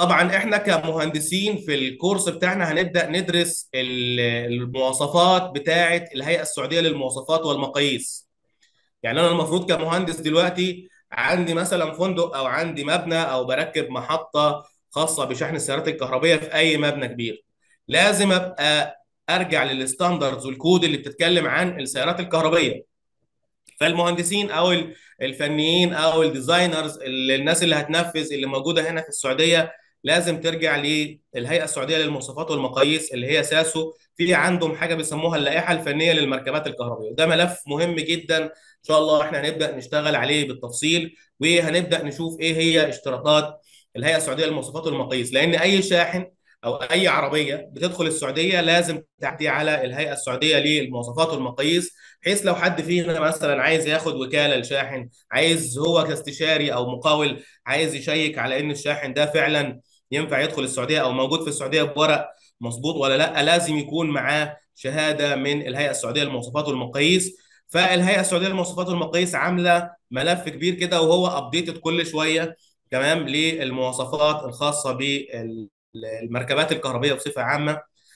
طبعا احنا كمهندسين في الكورس بتاعنا هنبدأ ندرس المواصفات بتاعة الهيئة السعودية للمواصفات والمقاييس. يعني انا المفروض كمهندس دلوقتي عندي مثلا فندق او عندي مبنى او بركب محطة خاصة بشحن السيارات الكهربية في اي مبنى كبير، لازم ابقى ارجع للستاندردز والكود اللي بتتكلم عن السيارات الكهربية. فالمهندسين او الفنيين او الديزاينرز، الناس اللي هتنفذ اللي موجودة هنا في السعودية، لازم ترجع للهيئة السعودية للمواصفات والمقاييس اللي هي ساسو. في عندهم حاجة بيسموها اللائحة الفنية للمركبات الكهربائية، ده ملف مهم جدا ان شاء الله احنا هنبدأ نشتغل عليه بالتفصيل، وهنبدأ نشوف ايه هي اشتراطات الهيئة السعودية للمواصفات والمقاييس، لان اي شاحن او اي عربية بتدخل السعودية لازم تعدي على الهيئة السعودية للمواصفات والمقاييس، بحيث لو حد فينا مثلا عايز ياخد وكالة لشاحن، عايز هو كاستشاري او مقاول عايز يشيك على ان الشاحن ده فعلا ينفع يدخل السعودية أو موجود في السعودية بورق مظبوط ولا لأ، لازم يكون معاه شهادة من الهيئة السعودية للمواصفات والمقاييس. فالهيئة السعودية للمواصفات والمقاييس عاملة ملف كبير كده، وهو أبديتد كل شوية تمام للمواصفات الخاصة بالمركبات الكهربية بصفة عامة.